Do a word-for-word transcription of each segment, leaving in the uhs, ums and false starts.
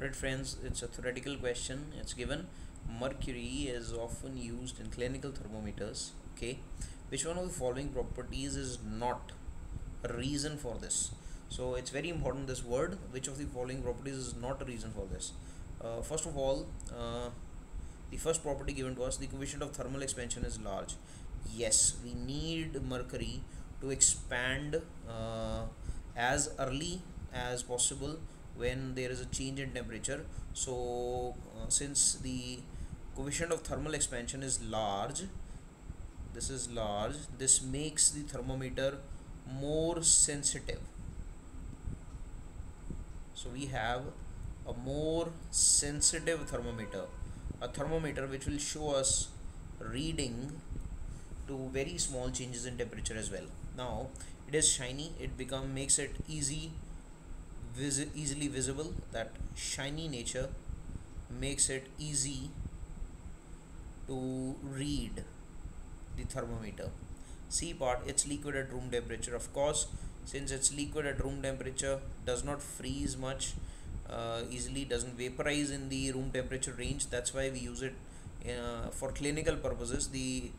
Alright friends, it's a theoretical question. It's given mercury is often used in clinical thermometers. Okay, which one of the following properties is not a reason for this? So it's very important, this word, which of the following properties is not a reason for this. Uh, first of all, uh, the first property given to us, the coefficient of thermal expansion is large. Yes, we need mercury to expand uh, as early as possible when there is a change in temperature. So uh, since the coefficient of thermal expansion is large, this is large, this makes the thermometer more sensitive. So we have a more sensitive thermometer, a thermometer which will show us reading to very small changes in temperature as well. Now it is shiny, it become makes it easy Vis easily visible. That shiny nature makes it easy to read the thermometer. C part, it's liquid at room temperature. Of course, since it's liquid at room temperature, does not freeze much uh, easily, doesn't vaporize in the room temperature range. That's why we use it uh, for clinical purposes. The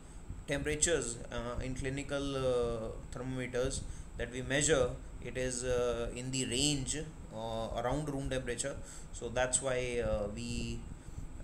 temperatures uh, in clinical uh, thermometers that we measure, it is uh, in the range uh, around room temperature, so that's why uh, we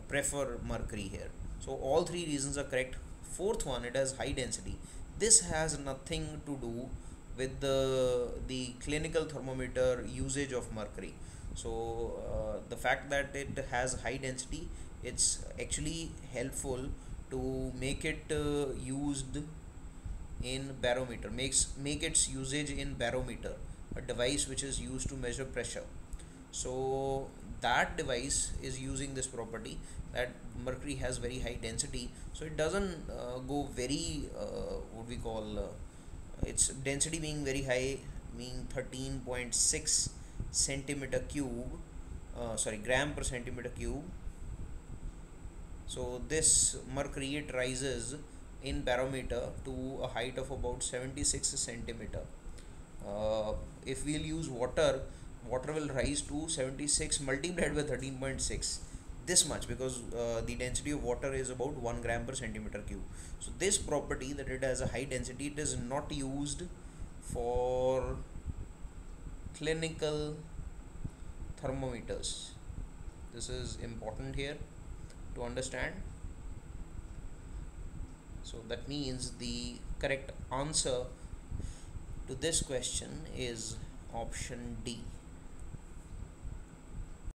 prefer mercury here. So all three reasons are correct. Fourth one, it has high density. This has nothing to do with the the clinical thermometer usage of mercury. So uh, the fact that it has high density, it's actually helpful to make it uh, used in barometer, makes make its usage in barometer, a device which is used to measure pressure. So that device is using this property that mercury has very high density, so it doesn't uh, go very uh, what we call uh, its density being very high, mean thirteen point six centimeter cube uh, sorry gram per centimeter cube. So this mercury, it rises in barometer to a height of about seventy-six centimeter. Uh, if we'll use water, water will rise to seventy-six multiplied by thirteen point six, this much, because uh, the density of water is about one gram per centimeter cube. So this property, that it has a high density, it is not used for clinical thermometers. This is important here to understand. So that means the correct answer to this question is option D.